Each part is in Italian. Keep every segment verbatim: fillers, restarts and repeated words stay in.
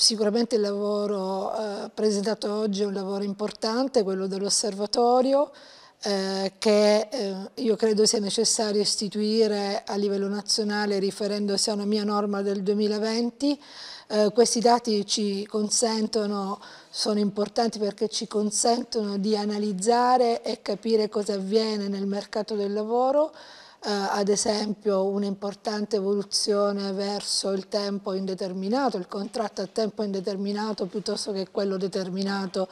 Sicuramente il lavoro eh, presentato oggi è un lavoro importante, quello dell'osservatorio, eh, che eh, io credo sia necessario istituire a livello nazionale riferendosi a una mia norma del duemilaventi. Eh, questi dati ci consentono, sono importanti perché ci consentono di analizzare e capire cosa avviene nel mercato del lavoro. Uh, ad esempio un'importante evoluzione verso il tempo indeterminato, il contratto a tempo indeterminato piuttosto che quello determinato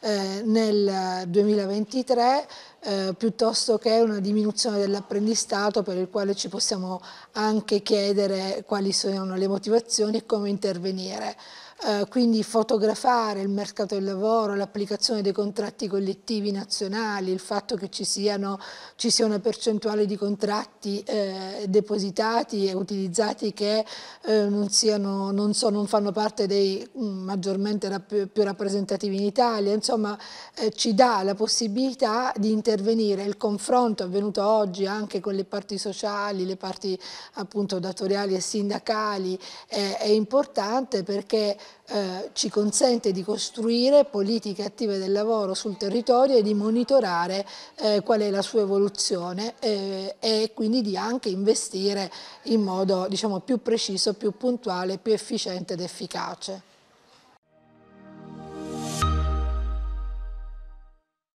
eh, nel duemilaventitré, eh, piuttosto che una diminuzione dell'apprendistato, per il quale ci possiamo anche chiedere quali sono le motivazioni e come intervenire. Uh, quindi fotografare il mercato del lavoro, l'applicazione dei contratti collettivi nazionali, il fatto che ci, siano, ci sia una percentuale di contratti eh, depositati e utilizzati che eh, non, siano, non, so, non fanno parte dei mh, maggiormente rapp più rappresentativi in Italia, insomma eh, ci dà la possibilità di intervenire. Il confronto avvenuto oggi anche con le parti sociali, le parti appunto datoriali e sindacali eh, è importante perché Eh, ci consente di costruire politiche attive del lavoro sul territorio e di monitorare eh, qual è la sua evoluzione eh, e quindi di anche investire in modo, diciamo, più preciso, più puntuale, più efficiente ed efficace.